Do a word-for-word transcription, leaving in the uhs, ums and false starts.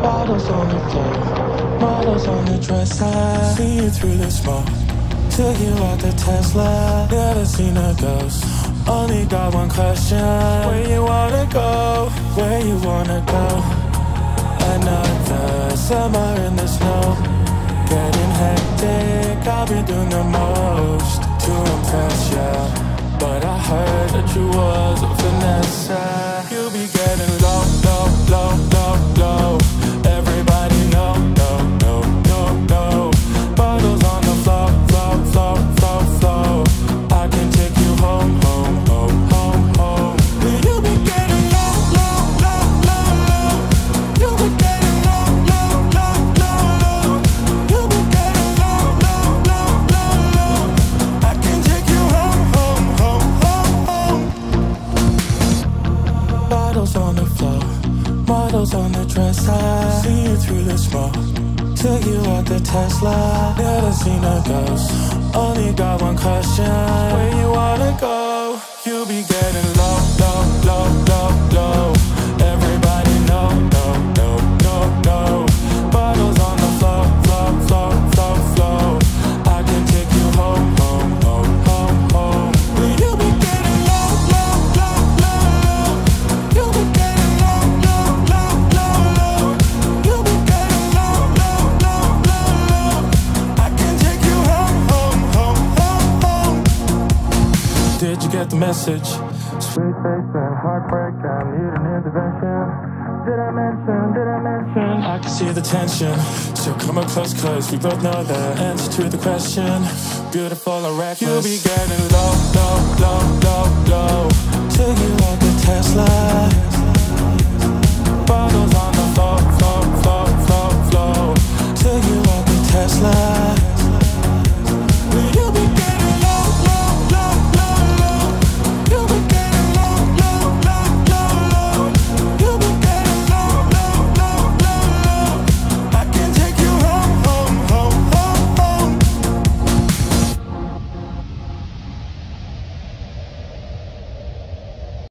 Models on the floor, models on the dresser. See you through the smoke, took you out the Tesla. Never seen a ghost, only got one question. Where you wanna go, where you wanna go? Another summer in the snow, getting hectic, I've been doing the most to impress ya, but I heard that you was a Vanessa. You be getting low, low, low, low, low. On the floor, models on the dresser. See you through the smoke, took you out the Tesla. Never seen a ghost, only got one question. Where you wanna go? You be getting low, low, low, low, low. Everybody know, no, no, no, no. Bottles on the floor, floor, floor, floor, floor. I can take you home, home, home, home, home. Will you be getting low, low, low, low? You be Did you get the message? Sweet face and heartbreak, I need an intervention. Did I mention, did I mention I can see the tension, so come up close, cause we both know the answer to the question. Beautiful or reckless, you'll be getting low, low, low, low, low. Till you